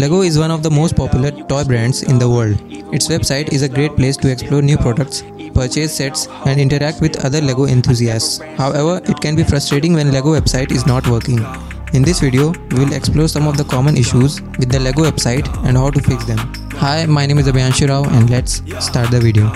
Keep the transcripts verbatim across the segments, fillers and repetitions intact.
Lego is one of the most popular toy brands in the world. Its website is a great place to explore new products, purchase sets, and interact with other Lego enthusiasts. However, it can be frustrating when Lego website is not working. In this video, we will explore some of the common issues with the Lego website and how to fix them. Hi, my name is Abyanshu Rao and let's start the video.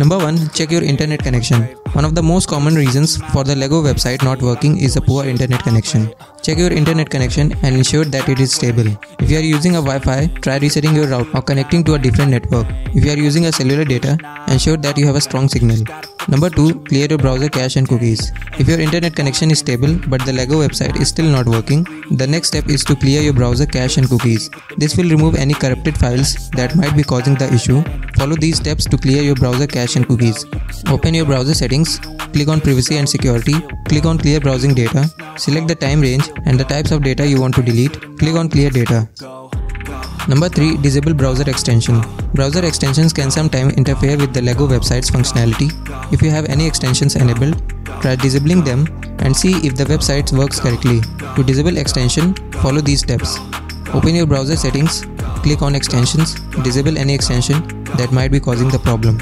Number one. Check your internet connection. One of the most common reasons for the Lego website not working is a poor internet connection. Check your internet connection and ensure that it is stable. If you are using a Wi-Fi, try resetting your route or connecting to a different network. If you are using a cellular data, ensure that you have a strong signal. Number two. Clear your browser cache and cookies. If your internet connection is stable but the Lego website is still not working, the next step is to clear your browser cache and cookies. This will remove any corrupted files that might be causing the issue. Follow these steps to clear your browser cache and cookies. Open your browser settings, click on Privacy and Security, click on Clear Browsing Data, select the time range and the types of data you want to delete, click on Clear Data. Number three. Disable browser extension. Browser extensions can sometimes interfere with the Lego website's functionality. If you have any extensions enabled, try disabling them and see if the website works correctly. To disable extension, follow these steps. Open your browser settings, click on Extensions, disable any extension that might be causing the problem.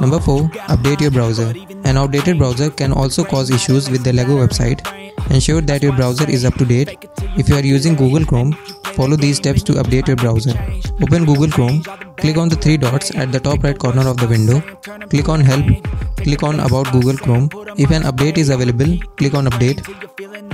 Number four. Update your browser. An outdated browser can also cause issues with the Lego website. Ensure that your browser is up to date. If you are using Google Chrome, follow these steps to update your browser. Open Google Chrome, click on the three dots at the top right corner of the window, click on Help, click on About Google Chrome. If an update is available, click on Update.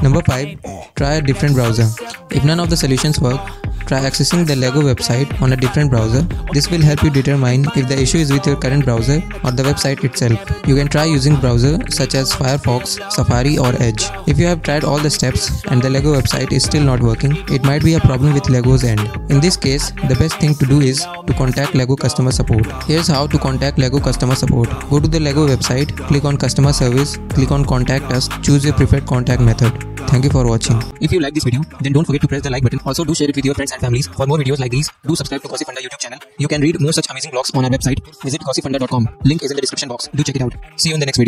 Number five. Try a different browser. If none of the solutions work, try accessing the Lego website on a different browser. This will help you determine if the issue is with your current browser or the website itself. You can try using browsers such as Firefox, Safari or Edge. If you have tried all the steps and the Lego website is still not working, it might be a problem with Lego's end. In this case, the best thing to do is to contact Lego customer support. Here's how to contact Lego customer support. Go to the Lego website, click on Customer Service, click on Contact Us, choose your preferred contact method. Thank you for watching. If you like this video, then don't forget to press the like button. Also do share it with your friends and families. For more videos like these, do subscribe to Gossipfunda YouTube channel. You can read more such amazing blogs on our website. Visit gossipfunda dot com. Link is in the description box. Do check it out. See you in the next video.